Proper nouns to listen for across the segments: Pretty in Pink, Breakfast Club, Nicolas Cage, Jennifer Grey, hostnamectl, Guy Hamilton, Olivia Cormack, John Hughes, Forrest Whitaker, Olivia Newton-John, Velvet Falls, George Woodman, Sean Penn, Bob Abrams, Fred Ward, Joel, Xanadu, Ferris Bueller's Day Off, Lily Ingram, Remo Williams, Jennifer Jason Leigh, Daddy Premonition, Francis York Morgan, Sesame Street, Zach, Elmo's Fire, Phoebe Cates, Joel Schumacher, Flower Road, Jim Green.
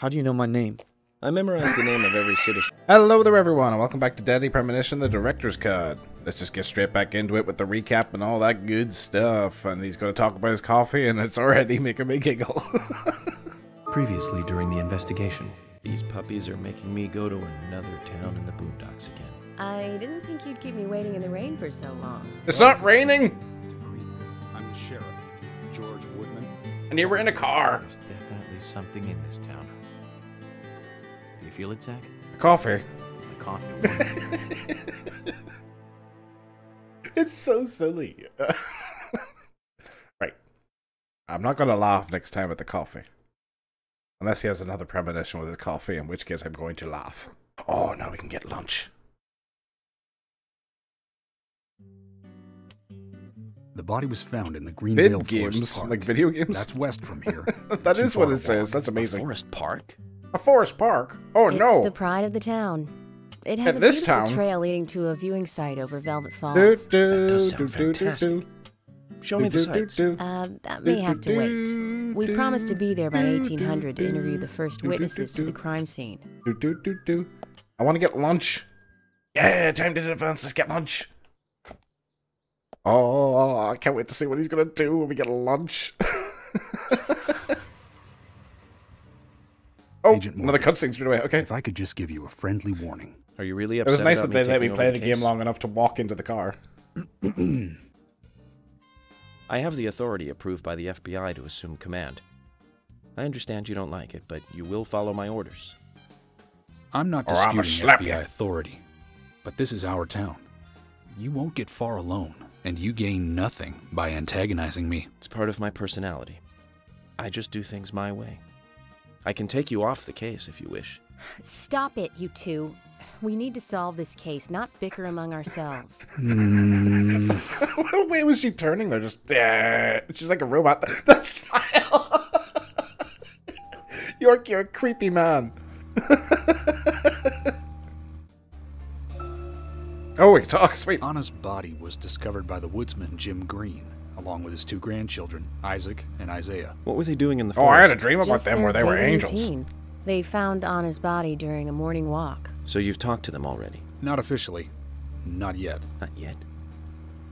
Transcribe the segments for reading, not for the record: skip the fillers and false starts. How do you know my name? I memorized the name of every citizen. Hello there, everyone, and welcome back to Daddy Premonition, the director's cut. Let's just get straight back into it with the recap and all that good stuff. And he's going to talk about his coffee, and it's already making me giggle. Previously during the investigation. These puppies are making me go to another town in the boondocks again. I didn't think you'd keep me waiting in the rain for so long. It's not raining! I'm the sheriff, George Woodman. And you were in a car! There's definitely something in this town. Do you feel it, Zach? The coffee. The coffee. It's so silly. Right. I'm not gonna laugh next time at the coffee. Unless he has another premonition with his coffee, in which case I'm going to laugh. Oh, now we can get lunch. The body was found in the Greenvale Forest Park. Like video games? That's west from here. That is what it says. That's amazing. A forest park? A forest park? Oh, no. It's the pride of the town. It has a beautiful trail leading to a viewing site over Velvet Falls. That does sound fantastic. Show me the sights. That may have to wait. We promised to be there by 1800 to interview the first witnesses to the crime scene. I want to get lunch. Yeah, time to advance. Let's get lunch. Oh, I can't wait to see what he's going to do when we get lunch. Oh, another cutscene straight away. Okay. If I could just give you a friendly warning. Are you really upset? It was nice that they let me play the game long enough to walk into the car. I have the authority approved by the FBI to assume command. I understand you don't like it, but you will follow my orders. I'm not disputing FBI authority, but this is our town. You won't get far alone, and you gain nothing by antagonizing me. It's part of my personality. I just do things my way. I can take you off the case if you wish. Stop it, you two. We need to solve this case, not bicker among ourselves. What way was she turning there? Just she's like a robot. That smile. York, you're a creepy man. Oh, we can talk. Sweet. Anna's body was discovered by the woodsman Jim Green, along with his two grandchildren, Isaac and Isaiah. What were they doing in the forest? Oh, I had a dream about them where they were angels. Routine. They found Anna's body during a morning walk. So you've talked to them already? Not officially. Not yet. Not yet?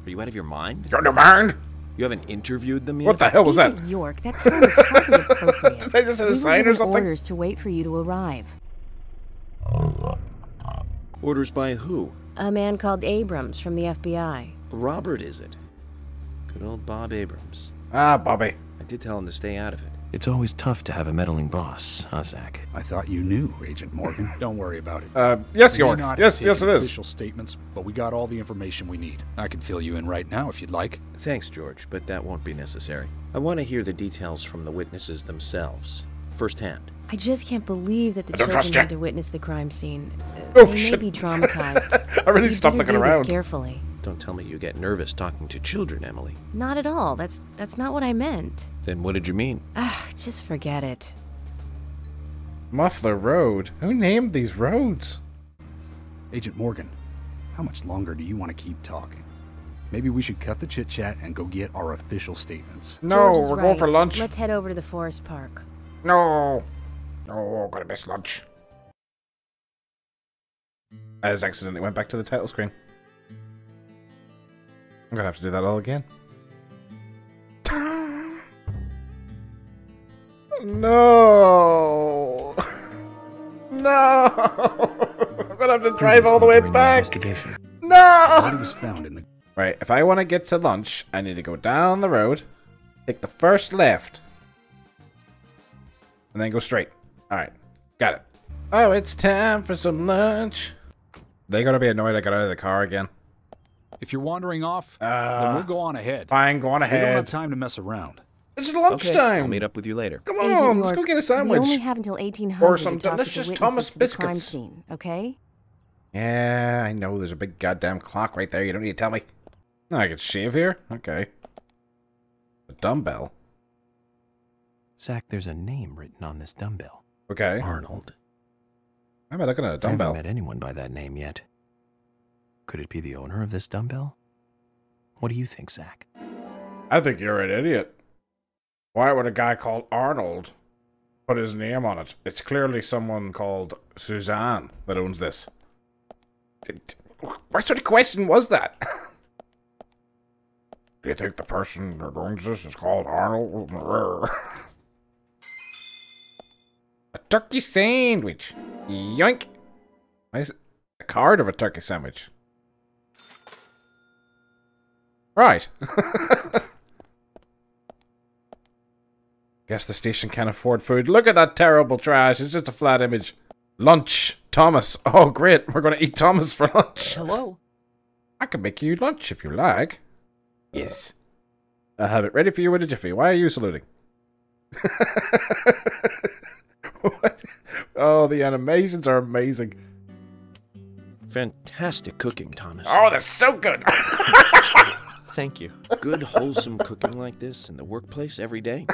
Are you out of your mind? You're out of your mind? You haven't interviewed them yet? What the hell was that? York, that term is hardly appropriate. Did they just have a sign or something? Orders to wait for you to arrive. Orders by who? A man called Abrams from the FBI. Robert, is it? Good old Bob Abrams. Ah, Bobby. I did tell him to stay out of it. It's always tough to have a meddling boss, huh, Zach? I thought you knew, Agent Morgan. Don't worry about it. Yes, York. Yes, yes, it is. Official statements, but we got all the information we need. I can fill you in right now if you'd like. Thanks, George, but that won't be necessary. I want to hear the details from the witnesses themselves, firsthand. I just can't believe that the children had to witness the crime scene. Oh, they shit. May be traumatized. I really stopped looking around. Carefully. Don't tell me you get nervous talking to children, Emily. Not at all. That's not what I meant. Then what did you mean? Ugh, just forget it. Muffler Road? Who named these roads? Agent Morgan, how much longer do you want to keep talking? Maybe we should cut the chit-chat and go get our official statements. No, we're right. Going for lunch. Let's head over to the forest park. No. Oh, I'm gonna miss lunch. I just accidentally went back to the title screen. I'm gonna have to do that all again. No! No! I'm gonna have to drive all the way back! No! Right, if I want to get to lunch, I need to go down the road, take the first left, and then go straight. Alright, got it. Oh, it's time for some lunch. They're gonna be annoyed I got out of the car again. If you're wandering off, then we'll go on ahead. Fine, go on ahead. We don't have time to mess around. It's lunchtime. Okay, I'll meet up with you later. Come on, York, let's go get a sandwich. We only have until 1800 or something. Let's just Thomas Biscuits. Scene, okay? Yeah, I know. There's a big goddamn clock right there. You don't need to tell me. I can shave here. Okay. A dumbbell. Zach, there's a name written on this dumbbell. Okay. Arnold. Why am I looking at a dumbbell? I haven't met anyone by that name yet. Could it be the owner of this dumbbell? What do you think, Zach? I think you're an idiot. Why would a guy called Arnold put his name on it. It's clearly someone called Suzanne that owns this. What sort of question was that? Do you think the person that owns this is called Arnold? A turkey sandwich. Yoink. Why is it a card of a turkey sandwich? Right. Guess the station can't afford food. Look at that terrible trash. It's just a flat image. Lunch. Thomas. Oh, great. We're going to eat Thomas for lunch. Hello. I can make you lunch if you like. Yes. I'll have it ready for you in a jiffy. Why are you saluting? What? Oh, the animations are amazing. Fantastic cooking, Thomas. Oh, they're so good. Thank you. Good, wholesome cooking like this in the workplace every day.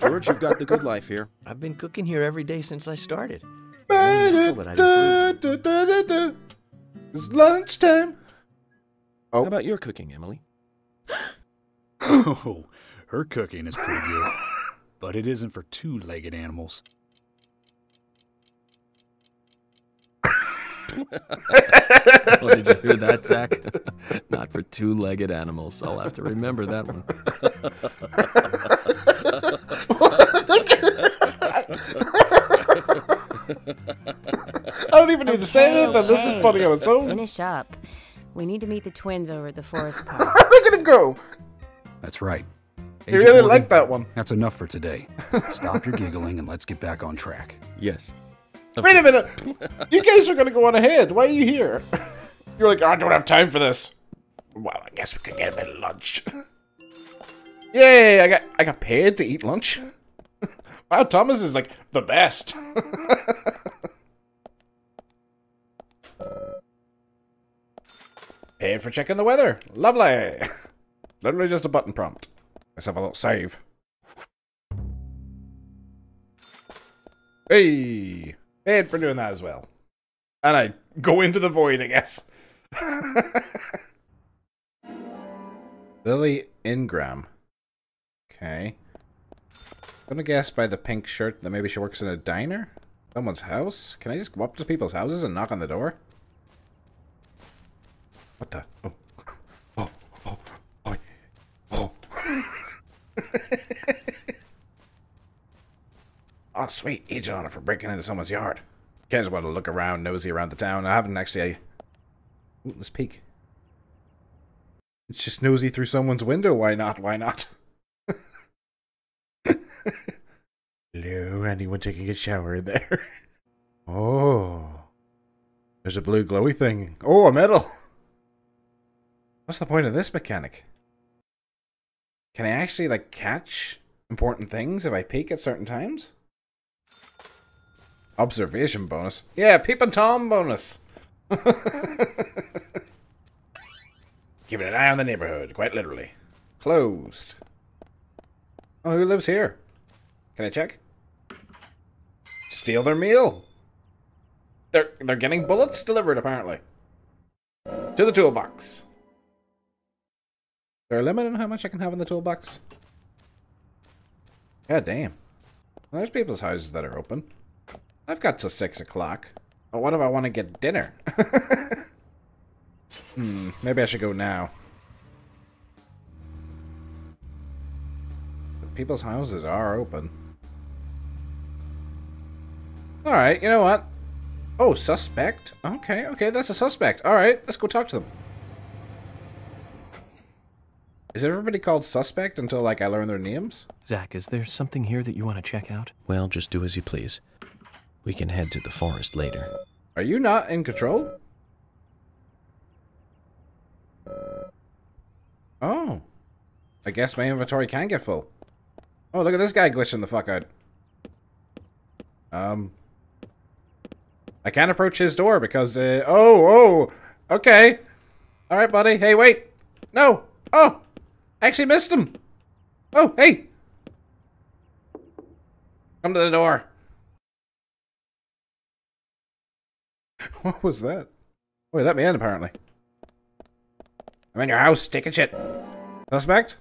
George, you've got the good life here. I've been cooking here every day since I started. It's lunchtime. Oh. How about your cooking, Emily? Oh, her cooking is pretty good. But it isn't for two-legged animals. Oh, did you hear that, Zach? Not for two-legged animals. I'll have to remember that one. I don't even need to say anything. This is funny on its own. Finish up. We need to meet the twins over at the forest park. Look at him go. That's right. You really like that one. That's enough for today. Stop your giggling and let's get back on track. Yes. Wait a minute! You guys are gonna go on ahead. Why are you here? You're like, oh, I don't have time for this. Well, I guess we could get a bit of lunch. Yay! I got paid to eat lunch. Wow, Thomas is like the best. Paid for checking the weather. Lovely. Literally just a button prompt. Let's have a little save. Hey. And for doing that as well. And I go into the void, I guess. Lily Ingram. Okay. I'm gonna guess by the pink shirt that maybe she works in a diner? Someone's house? Can I just go up to people's houses and knock on the door? What the? Oh. Oh. Oh. Oh. Oh. Oh, sweet. Agent on it for breaking into someone's yard. Can't just want to look around, nosy around the town. I haven't actually... Ooh, let's peek. It's just nosy through someone's window. Why not? Why not? Hello, anyone taking a shower in there? Oh. There's a blue glowy thing. Oh, a medal. What's the point of this mechanic? Can I actually, like, catch important things if I peek at certain times? Observation bonus. Yeah, Peep and Tom bonus. Keeping an eye on the neighborhood, quite literally. Closed. Oh, who lives here? Can I check? Steal their meal. They're getting bullets delivered, apparently. To the toolbox. Is there a limit on how much I can have in the toolbox? God damn. Well, there's people's houses that are open. I've got till 6 o'clock. But what if I want to get dinner? Maybe I should go now. But people's houses are open. Alright, you know what? Oh, suspect? Okay, okay, that's a suspect. Alright, let's go talk to them. Is everybody called suspect until, like, I learn their names? Zach, is there something here that you want to check out? Well, just do as you please. We can head to the forest later. Are you not in control? Oh. I guess my inventory can get full. Oh, look at this guy glitching the fuck out. I can't approach his door because, oh, oh. Okay. Alright, buddy. Hey, wait. No. Oh. I actually missed him. Oh, hey. Come to the door. What was that? Wait, let me in, apparently. I'm in your house, taking shit. Suspect?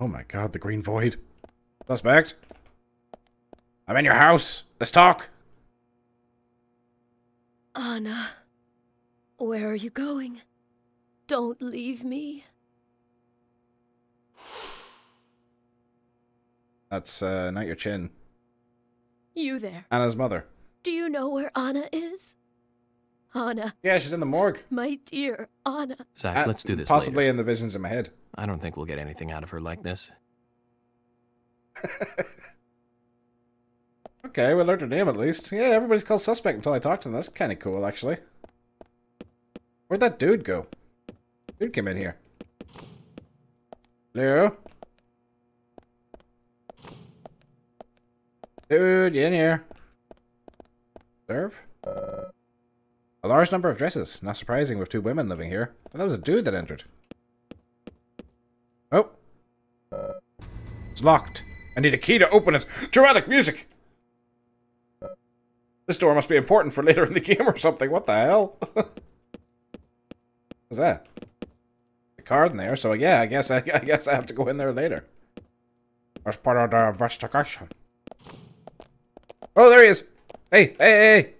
Oh my god, the green void. Suspect? I'm in your house. Let's talk. Anna, where are you going? Don't leave me. That's not your chin. You there. Anna's mother. Do you know where Anna is? Anna. Yeah, she's in the morgue. My dear Anna. Zach, let's do this possibly later. In the visions in my head. I don't think we'll get anything out of her like this. Okay, we learned her name at least. Yeah, everybody's called suspect until I talk to them. That's kind of cool, actually. Where'd that dude go? Dude came in here. Hello? Dude, you in here? Serve? A large number of dresses. Not surprising with two women living here. But that was a dude that entered. Oh. It's locked. I need a key to open it. Dramatic music! This door must be important for later in the game or something. What the hell? What's that? A card in there, so yeah, I guess I have to go in there later. As part of the investigation. Oh, there he is! Hey, hey, hey!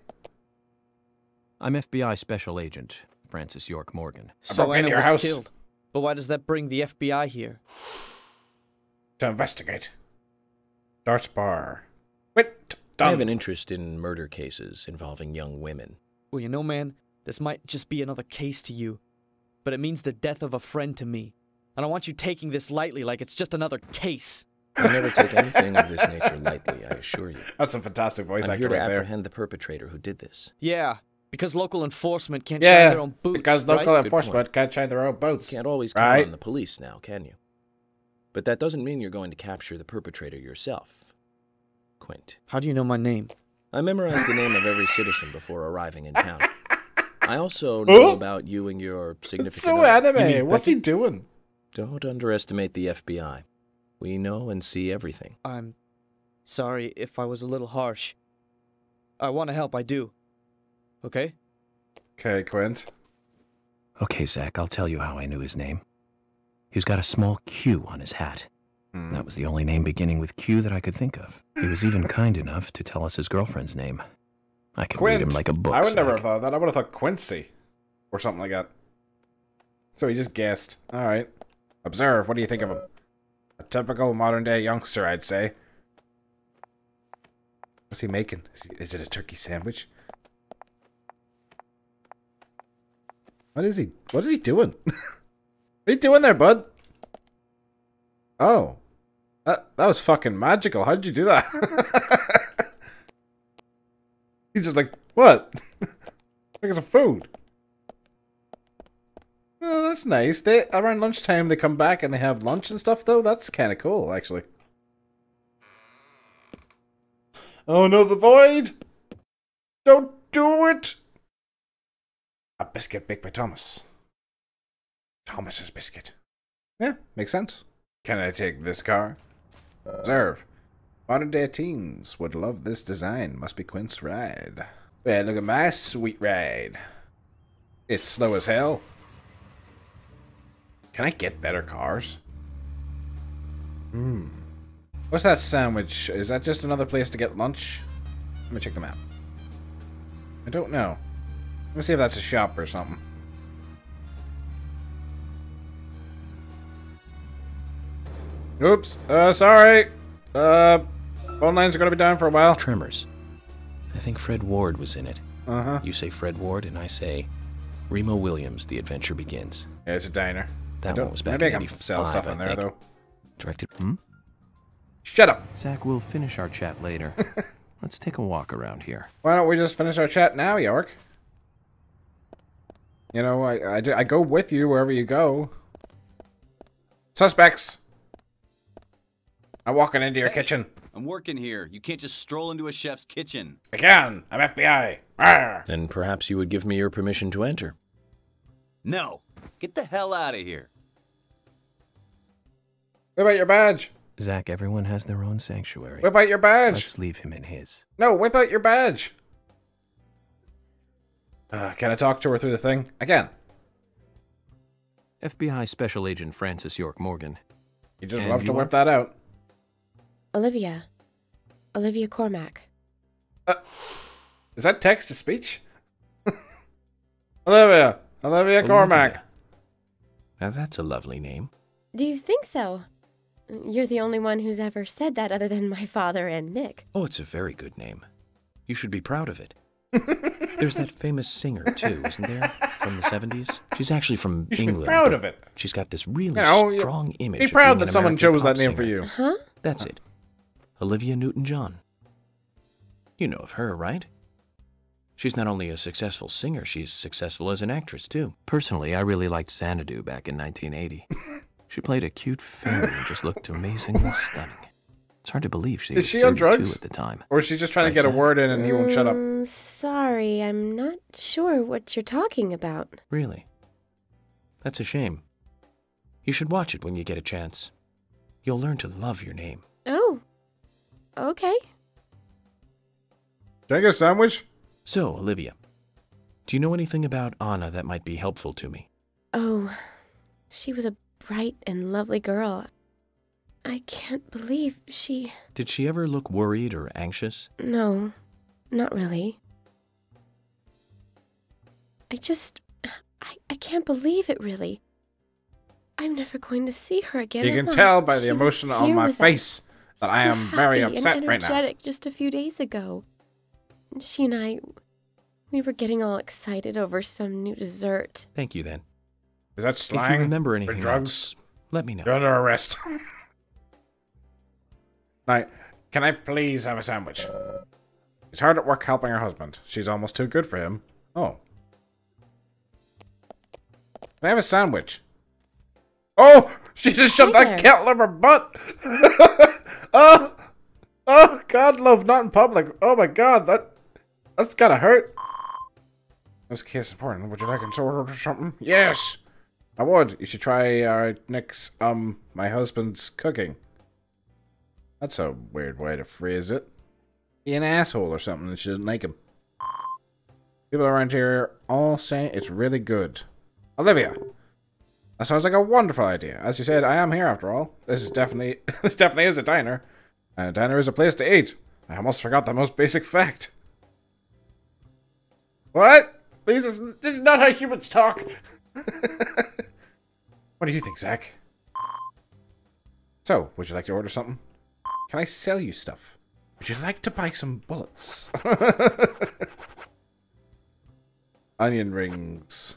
I'm FBI Special Agent Francis York Morgan. So Anna was killed. But why does that bring the FBI here? To investigate. Darts bar. Wait. I have an interest in murder cases involving young women. Well, you know, man, this might just be another case to you, but it means the death of a friend to me. I don't want you taking this lightly like it's just another case. I never take anything of this nature lightly, I assure you. That's a fantastic voice actor right there. I'm here to apprehend the perpetrator who did this. Yeah, because local enforcement can't shine their own boots, You can't always count on the police now, can you? But that doesn't mean you're going to capture the perpetrator yourself. Quint. How do you know my name? I memorized the name of every citizen before arriving in town. I also know about you and your significant other. So anime. What's he doing? Don't underestimate the FBI. We know and see everything. I'm sorry if I was a little harsh. I want to help, I do. Okay? Okay, Quint. Okay, Zach, I'll tell you how I knew his name. He's got a small Q on his hat. That was the only name beginning with Q that I could think of. He was even kind enough to tell us his girlfriend's name. I could read him like a book. I would never have thought that. I would have thought Quincy or something like that. So he just guessed. All right. Observe. What do you think of him? A typical modern-day youngster, I'd say. What's he making? Is it a turkey sandwich? What is he doing? What are you doing there, bud? Oh. That was fucking magical. How did you do that? He's just like, what? Like some food. Oh, that's nice. They around lunchtime they come back and they have lunch and stuff though. That's kind of cool, actually. Oh no, the void! Don't do it! A biscuit baked by Thomas. Thomas's biscuit. Yeah, makes sense. Can I take this car? Observe. Modern day teens would love this design. Must be Quint's ride. Yeah, look at my sweet ride. It's slow as hell. Can I get better cars? Hmm. What's that sandwich? Is that just another place to get lunch? Let me check the map. I don't know. Let me see if that's a shop or something. Oops. Sorry. Phone lines are going to be down for a while. Tremors. I think Fred Ward was in it. Uh-huh. You say Fred Ward, and I say Remo Williams, The Adventure Begins. Yeah, it's a diner. That one was back in 85, sell stuff in there, though. Directed... Hmm? Shut up! Zach, we'll finish our chat later. Let's take a walk around here. Why don't we just finish our chat now, York? You know, I go with you wherever you go. Suspects! I'm walking into your kitchen. I'm working here. You can't just stroll into a chef's kitchen. I can. I'm FBI. Arrgh. Then perhaps you would give me your permission to enter. No. Get the hell out of here. What about your badge? Zach, everyone has their own sanctuary. What about your badge? Let's leave him in his. No, whip out your badge. Can I talk to her through the thing? Again. FBI Special Agent Francis York Morgan. You just love to whip that out. Olivia, Olivia Cormack. Is that text to speech? Olivia! Olivia Cormack! Now that's a lovely name. Do you think so? You're the only one who's ever said that other than my father and Nick. Oh, it's a very good name. You should be proud of it. There's that famous singer, too, isn't there? From the 70s? She's actually from England. You should be proud of it. She's got this really strong image. Be proud that someone chose that name for you. Huh? That's it. Olivia Newton-John. You know of her, right? She's not only a successful singer, she's successful as an actress, too. Personally, I really liked Xanadu back in 1980. She played a cute fairy and just looked amazingly stunning. It's hard to believe she was 32 at the time. Or is she just trying to get a word in and he won't shut up? Sorry, I'm not sure what you're talking about. Really? That's a shame. You should watch it when you get a chance. You'll learn to love your name. Oh. Okay. Can I get a sandwich? So, Olivia, do you know anything about Anna that might be helpful to me? Oh, she was a bright and lovely girl. I can't believe she... Did she ever look worried or anxious? No, not really. I can't believe it, really. I'm never going to see her again. You can tell by the emotion on my face that I am very upset right now. Just a few days ago. She and I, we were getting all excited over some new dessert. Thank you, then. Is that slang? If you remember anything for drugs, else, let me know. You're under arrest. Now, can I please have a sandwich? She's hard at work helping her husband. She's almost too good for him. Oh. Can I have a sandwich? Oh! She just shoved that kettle in her butt! Oh! Oh, God, love, not in public. Oh, my God, that's gotta hurt. That's case important. Would you like an order or something? Yes, I would. You should try Nick's, my husband's cooking. That's a weird way to phrase it. Be an asshole or something and she doesn't like him. People around here all say it's really good. Olivia, that sounds like a wonderful idea. As you said, I am here after all. This is definitely, this definitely is a diner. And a diner is a place to eat. I almost forgot the most basic fact. What? This is not how humans talk. What do you think, Zach? So, would you like to order something? Can I sell you stuff? Would you like to buy some bullets? Onion rings.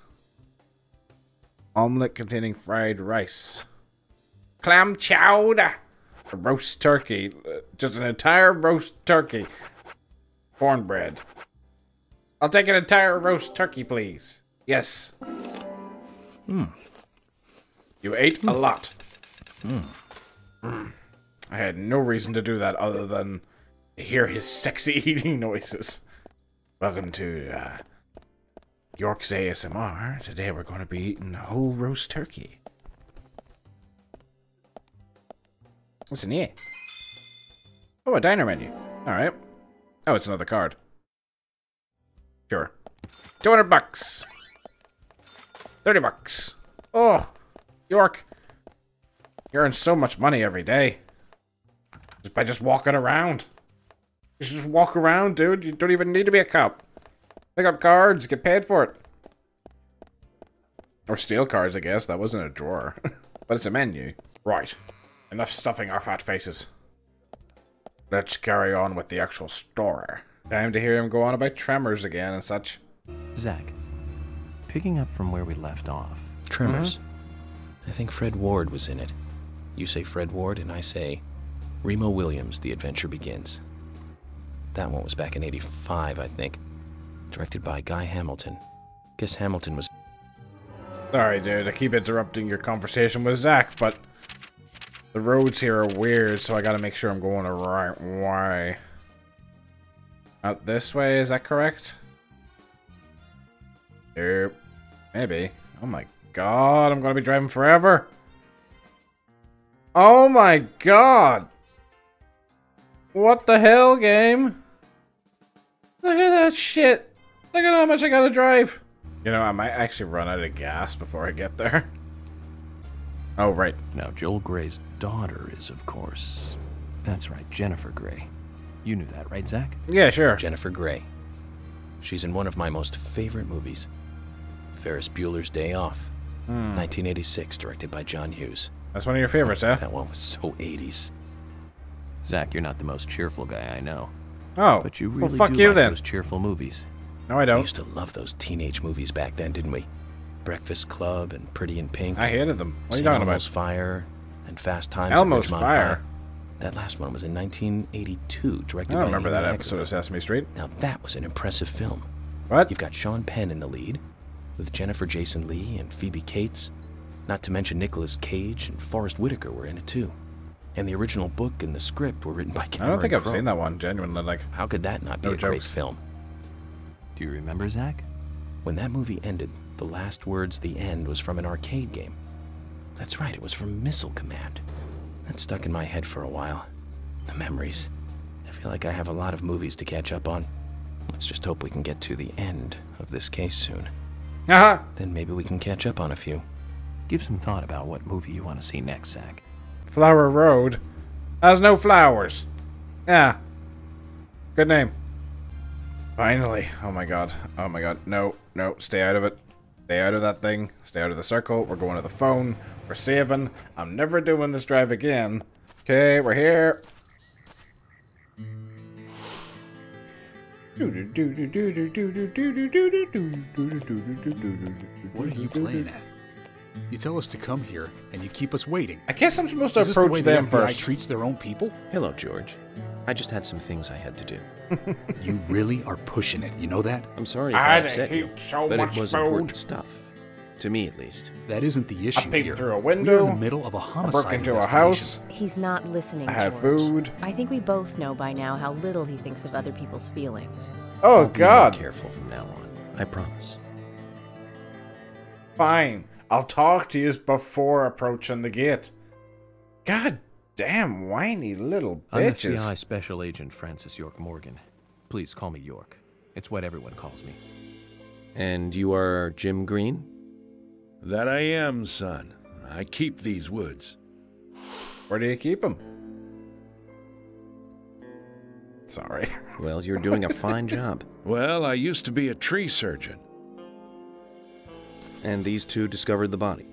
Omelette containing fried rice. Clam chowder. A roast turkey. Just an entire roast turkey. Cornbread. I'll take an entire roast turkey, please. Yes. Mm. You ate a lot. Mm. Mm. I had no reason to do that other than hear his sexy eating noises. Welcome to York's ASMR. Today we're going to be eating a whole roast turkey. What's in here? Oh, a diner menu. Alright. Oh, it's another card. Sure. 200 bucks. 30 bucks. Oh, York. You earn so much money every day. Just by just walking around. You should just walk around, dude. You don't even need to be a cop. Pick up cards. Get paid for it. Or steal cards, I guess. That wasn't a drawer. But it's a menu. Right. Enough stuffing our fat faces. Let's carry on with the actual story. Time to hear him go on about tremors again and such. Zach, picking up from where we left off. Tremors? Mm-hmm. I think Fred Ward was in it. You say Fred Ward and I say Remo Williams, The Adventure Begins. That one was back in 85, I think. Directed by Guy Hamilton. Guess Hamilton was... Sorry, dude. I keep interrupting your conversation with Zach, but... The roads here are weird, so I gotta make sure I'm going the right way. Out this way, is that correct? Nope. Maybe. Oh my god, I'm gonna be driving forever! Oh my god! What the hell, game? Look at that shit! Look at how much I gotta drive! You know, I might actually run out of gas before I get there. Oh, right. Now, Joel Gray's daughter is, of course... That's right, Jennifer Grey. You knew that, right, Zach? Yeah, sure. Jennifer Grey. She's in one of my most favorite movies, Ferris Bueller's Day Off, 1986, directed by John Hughes. That's one of your favorites, huh? That one was so 80s. Zach, you're not the most cheerful guy I know. Oh, but you really do like those cheerful movies. No, I don't. We used to love those teenage movies back then, didn't we? Breakfast Club and Pretty in Pink. I hated them. What are you talking about? Elmo's Fire and Fast Times at Ridgemont High. That last one was in 1982, directed by... I remember that episode of Sesame Street. Now that was an impressive film. What? You've got Sean Penn in the lead, with Jennifer Jason Leigh and Phoebe Cates, not to mention Nicolas Cage and Forrest Whitaker were in it too. And the original book and the script were written by Cameron Crowe. I don't think I've seen that one, genuinely. Like, how could that not be a great film? Do you remember, Zach? When that movie ended, the last words, the end, was from an arcade game. That's right, it was from Missile Command. That stuck in my head for a while. The memories. I feel like I have a lot of movies to catch up on. Let's just hope we can get to the end of this case soon. Uh-huh. Then maybe we can catch up on a few. Give some thought about what movie you want to see next, Zach. Flower Road has no flowers. Yeah. Good name. Finally. Oh my god. Oh my god. No. No. Stay out of it. Stay out of that thing. Stay out of the circle. We're going to the phone. We're saving. I'm never doing this drive again. Okay, we're here. What are you playing at? You tell us to come here, and you keep us waiting. I guess I'm supposed to approach them first. Is this the way the FBI treats their own people? Hello, George. I just had some things I had to do. You really are pushing it, you know that? I'm sorry if I upset you, but it was important stuff. To me, at least. That isn't the issue here. I peeped through a window. We're in the middle of a homicide. I broke into a house. He's not listening, George. I had food. I think we both know by now how little he thinks of other people's feelings. Oh, God. I'll be careful from now on. I promise. Fine. I'll talk to you before approaching the gate. God damn whiny little bitches. I'm FBI Special Agent Francis York Morgan. Please call me York. It's what everyone calls me. And you are Jim Green? That I am, son. I keep these woods. Where do you keep them? Sorry. Well, you're doing a fine job. Well, I used to be a tree surgeon. And these two discovered the body.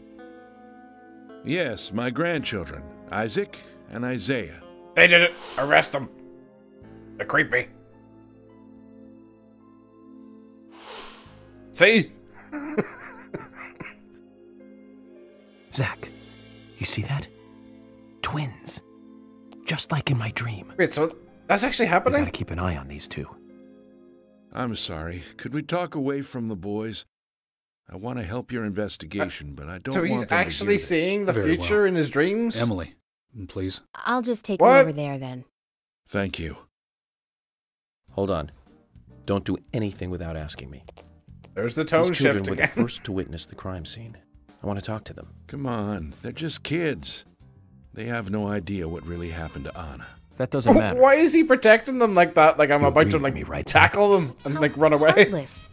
Yes, my grandchildren, Isaac and Isaiah. They did it! Arrest them! They're creepy. See? Zach, you see that? Twins. Just like in my dream. Wait, so that's actually happening? I gotta keep an eye on these two. I'm sorry. Could we talk away from the boys? I want to help your investigation, but I don't want to... So he's actually seeing the future in his dreams? Emily, please. I'll just take you over there, then. Thank you. Hold on. Don't do anything without asking me. There's the tone shift again. These children were the first to witness the crime scene. I want to talk to them. Come on. They're just kids. They have no idea what really happened to Anna. That doesn't matter. Why is he protecting them like that? Like I'm about to tackle them and like run away. Heartless.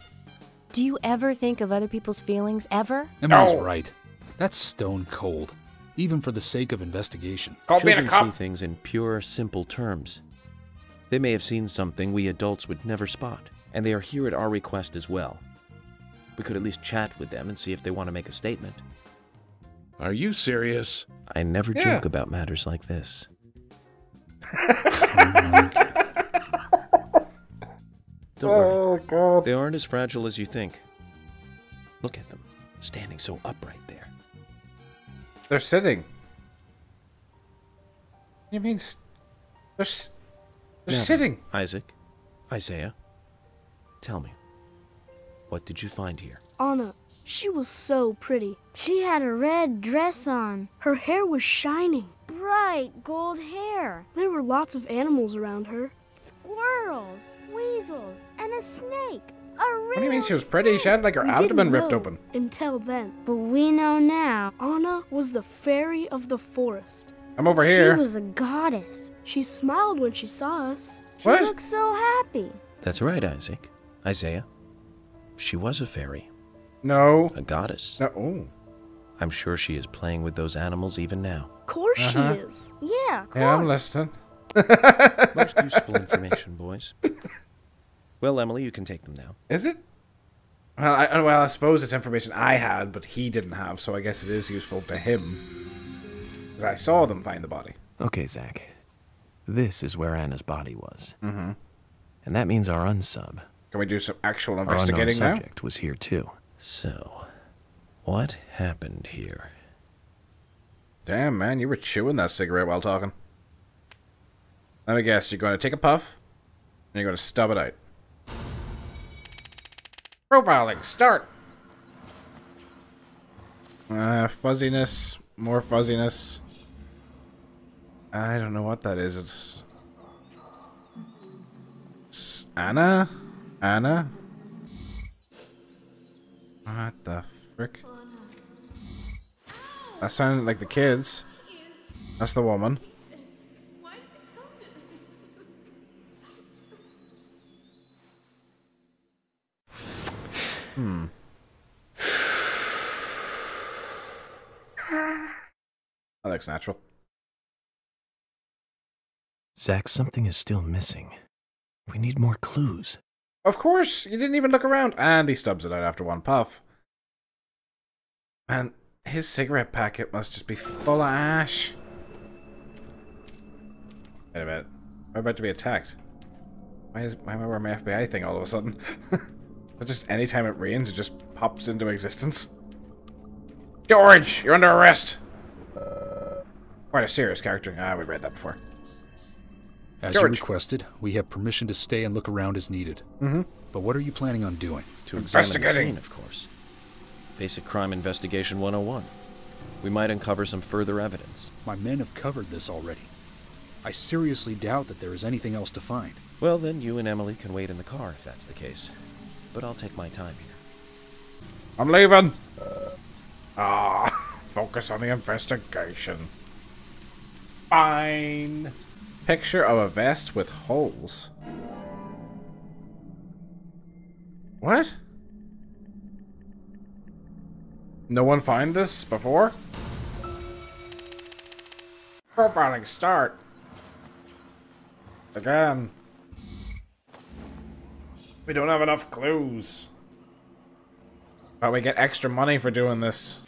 Do you ever think of other people's feelings, ever? Emily's right. That's stone cold, even for the sake of investigation. Children see things in pure, simple terms. They may have seen something we adults would never spot, and they are here at our request as well. We could at least chat with them and see if they want to make a statement. Are you serious? I never joke about matters like this. Don't worry. God. They aren't as fragile as you think. Look at them, standing so upright there. They're sitting. You mean they're sitting? Isaac, Isaiah, tell me, what did you find here? Anna, she was so pretty. She had a red dress on. Her hair was shining, bright gold hair. There were lots of animals around her. Squirrels, weasels, and a snake. What do you mean she was pretty? She had like her abdomen ripped open. Until then. But we know now. Anna was the fairy of the forest. I'm over here. She was a goddess. She smiled when she saw us. She looked so happy. That's right, Isaac. Isaiah. She was a fairy. No. A goddess. No. Oh. I'm sure she is playing with those animals even now. Of course she is. Yeah, of course. Yeah, I'm listening. Most useful information, boys. Well, Emily, you can take them now. Is it? Well, I suppose it's information I had, but he didn't have, so I guess it is useful to him. Because I saw them find the body. Okay, Zach. This is where Anna's body was. Mm-hmm. And that means our unsub. Can we do some actual investigating now? Our subject was here, too. So, what happened here? Damn, man, you were chewing that cigarette while talking. Let me guess, you're going to take a puff, and you're going to stub it out. Profiling, start! Fuzziness, more fuzziness. I don't know what that is. It's Anna? Anna? What the frick? That sounded like the kids. That's the woman. Hmm. That looks natural. Zach, something is still missing. We need more clues. Of course! You didn't even look around! And he stubs it out after one puff. Man, his cigarette packet must just be full of ash. Wait a minute. We're about to be attacked. Why am I wearing my FBI thing all of a sudden? But just any time it rains, it just pops into existence. George, you're under arrest. Quite a serious character. Ah, we read that before. As George. You requested, we have permission to stay and look around as needed. Mm-hmm. But what are you planning on doing? To investigate, of course. Basic crime investigation 101. We might uncover some further evidence. My men have covered this already. I seriously doubt that there is anything else to find. Well, then you and Emily can wait in the car if that's the case. But I'll take my time here. I'm leaving! Focus on the investigation. Fine. Picture of a vest with holes. What? No one found this before? Profiling start. Again. We don't have enough clues. But we get extra money for doing this.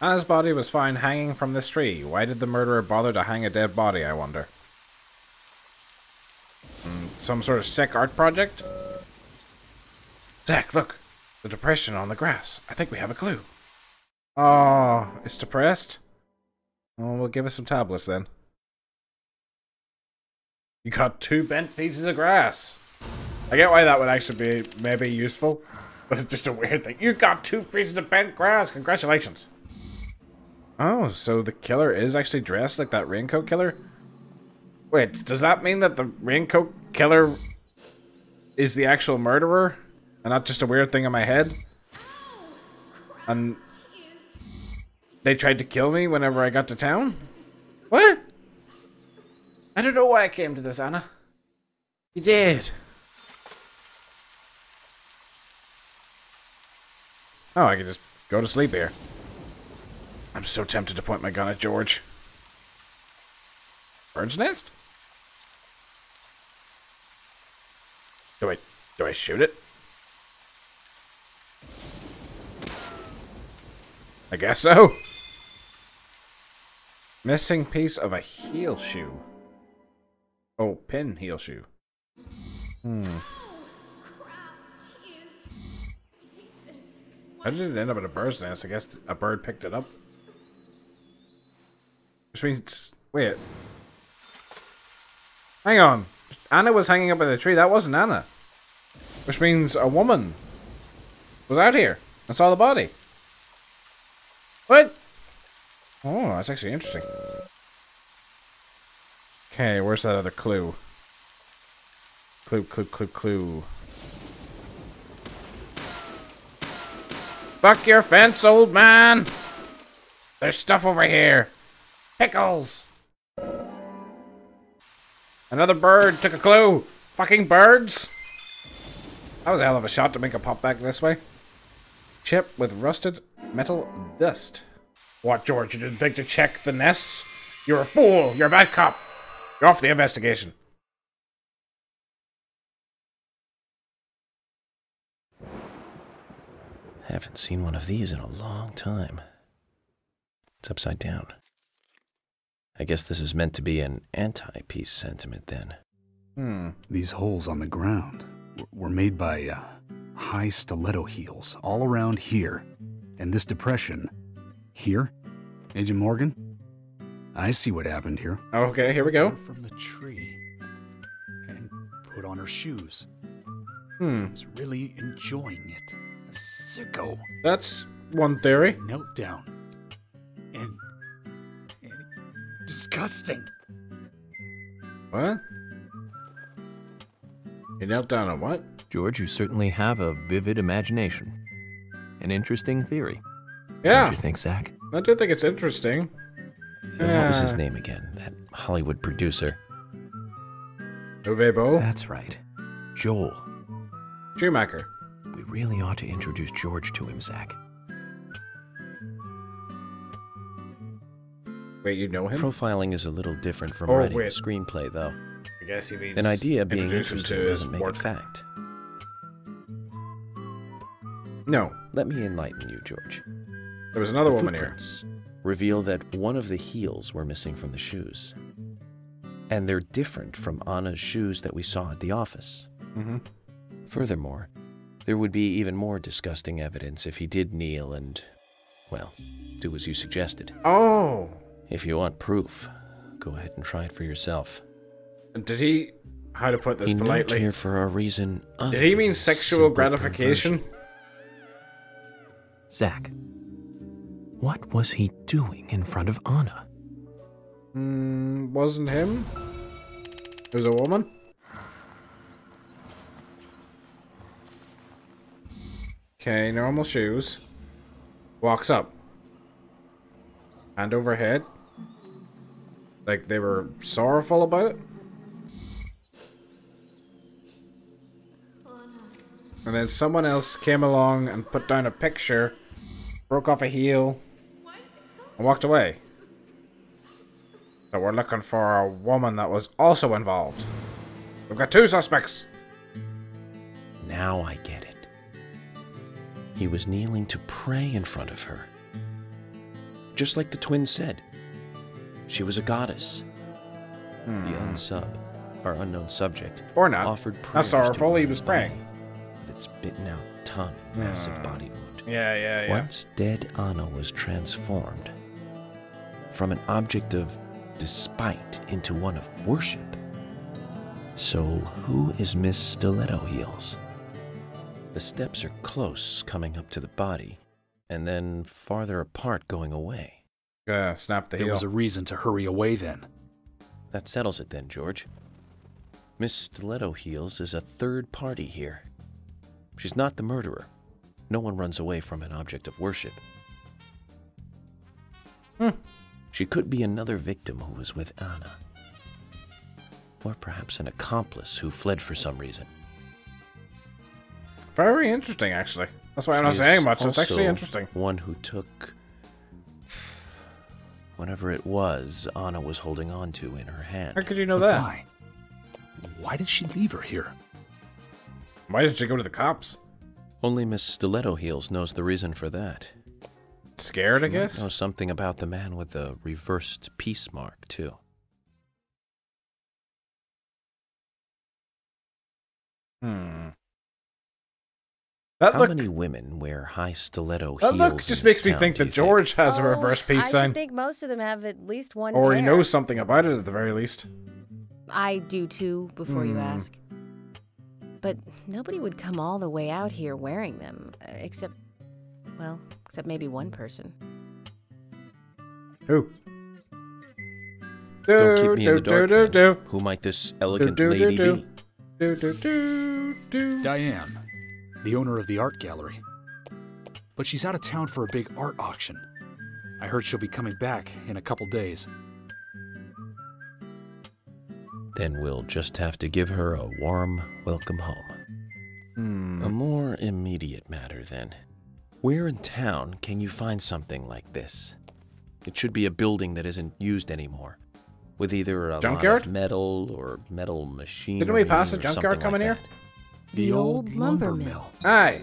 Anna's body was found hanging from this tree. Why did the murderer bother to hang a dead body, I wonder? Some sort of sick art project? Zach, look! The depression on the grass. I think we have a clue. Oh, it's depressed? Well, we'll give it some tablets then. You got two bent pieces of grass! I get why that would actually be maybe useful, but it's just a weird thing. You got two pieces of bent grass! Congratulations! Oh, so the killer is actually dressed like that raincoat killer? Wait, does that mean that the raincoat killer is the actual murderer? And not just a weird thing in my head? And they tried to kill me whenever I got to town? What? I don't know why I came to this, Anna. You did. Oh, I can just go to sleep here. I'm so tempted to point my gun at George. Bird's nest? Do I shoot it? I guess so. Missing piece of a heel shoe. Oh, pin heel shoe. Hmm. How did it end up at a bird's nest? I guess a bird picked it up. Which means... Wait. Hang on. Anna was hanging up in the tree. That wasn't Anna. Which means a woman was out here and saw the body. What? Oh, that's actually interesting. Okay, where's that other clue? Clue. Fuck your fence, old man! There's stuff over here! Pickles! Another bird took a clue! Fucking birds! That was a hell of a shot to make a pop back this way. Chip with rusted metal dust. What, George? You didn't think to check the nests? You're a fool! You're a bad cop! You're off the investigation. Haven't seen one of these in a long time. It's upside down. I guess this is meant to be an anti-peace sentiment, then. Hmm. These holes on the ground were made by high stiletto heels all around here. And this depression here? Agent Morgan? I see what happened here. Okay, here we go. From the tree and put on her shoes. Hmm. I was really enjoying it. A sicko. That's one theory. Knelt down. And disgusting. What? You knelt down on what? George, you certainly have a vivid imagination. An interesting theory. Yeah. Don't you think, Zach? I do think it's interesting. Yeah. What was his name again? That Hollywood producer. Nouvebo? That's right. Joel. Schumacher. We really ought to introduce George to him, Zach. Wait, you know him? Profiling is a little different from writing a screenplay, though. I guess he means an idea being interesting doesn't make it fact. No. Let me enlighten you, George. There was another woman here. Reveal that one of the heels were missing from the shoes. And they're different from Anna's shoes that we saw at the office. Mm-hmm. Furthermore, there would be even more disgusting evidence if he did kneel and, well, do as you suggested. Oh! If you want proof, go ahead and try it for yourself. Did he, how to put this politely? He knelt here for a reason. Did he mean sexual gratification? Zach, what was he doing in front of Anna? Wasn't him. It was a woman. Okay, normal shoes. Walks up. Hand overhead. Like they were sorrowful about it. And then someone else came along and put down a picture, broke off a heel, and walked away. So we're looking for a woman that was also involved. We've got two suspects. Now I get it. He was kneeling to pray in front of her. Just like the twins said, she was a goddess. Hmm. The unsub, our unknown subject, or not, offered prayer. Not sorrowful, he was praying. Its bitten out tongue and massive body wound. Yeah. Once dead, Anna was transformed from an object of despite into one of worship. So who is Miss Stiletto Heels? The steps are close, coming up to the body, and then farther apart, going away. Yeah, snap the heel. There was a reason to hurry away then. That settles it then, George. Miss Stiletto Heels is a third party here. She's not the murderer. No one runs away from an object of worship. Hmm. She could be another victim who was with Anna. Or perhaps an accomplice who fled for some reason. Very interesting, actually. That's why I'm not saying much. It's actually interesting. One who took whatever it was Anna was holding on to in her hand. How could you know that? Why? Why did she leave her here? Why did she go to the cops? Only Miss Stiletto Heels knows the reason for that. Scared, I guess? She might know something about the man with the reversed peace mark, too. Hmm. How many women wear high stiletto heels? That look just makes me think that George has a reverse peace sign. I think most of them have at least one or he knows something about it at the very least. I do, too, before you ask. But nobody would come all the way out here wearing them, except, well, except maybe one person. Who? Don't keep me in the dark, man. Who might this elegant lady be? Diane, the owner of the art gallery. But she's out of town for a big art auction. I heard she'll be coming back in a couple days. Then we'll just have to give her a warm welcome home. Hmm. A more immediate matter, then. Where in town can you find something like this? It should be a building that isn't used anymore. with either a junkyard? Lot of metal or metal machinery. Didn't we pass a junkyard coming like here? The old lumber mill. Aye.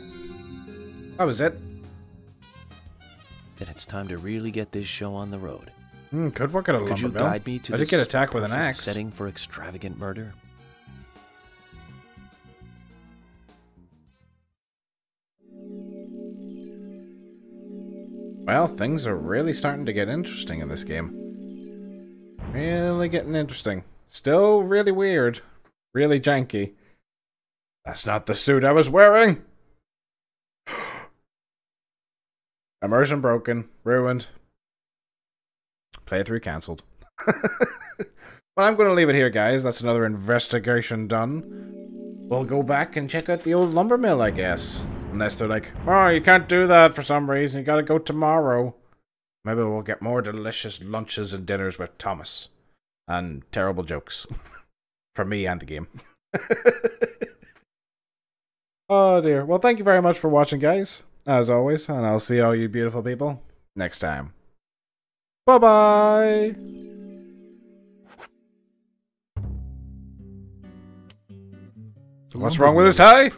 That was it. Then it's time to really get this show on the road. Could work at a lumber mill. Could you guide me to I did get attacked with an axe. Setting for extravagant murder. Well, things are really starting to get interesting in this game. Really getting interesting. Still really weird. Really janky. That's not the suit I was wearing! Immersion broken. Ruined. Playthrough cancelled. Well, I'm going to leave it here, guys. That's another investigation done. We'll go back and check out the old lumber mill, I guess. Unless they're like, oh, you can't do that for some reason. You gotta go tomorrow. Maybe we'll get more delicious lunches and dinners with Thomas. And terrible jokes. For me and the game. Oh, dear. Well, thank you very much for watching, guys. As always. And I'll see all you beautiful people next time. Bye-bye! What's wrong with his tie?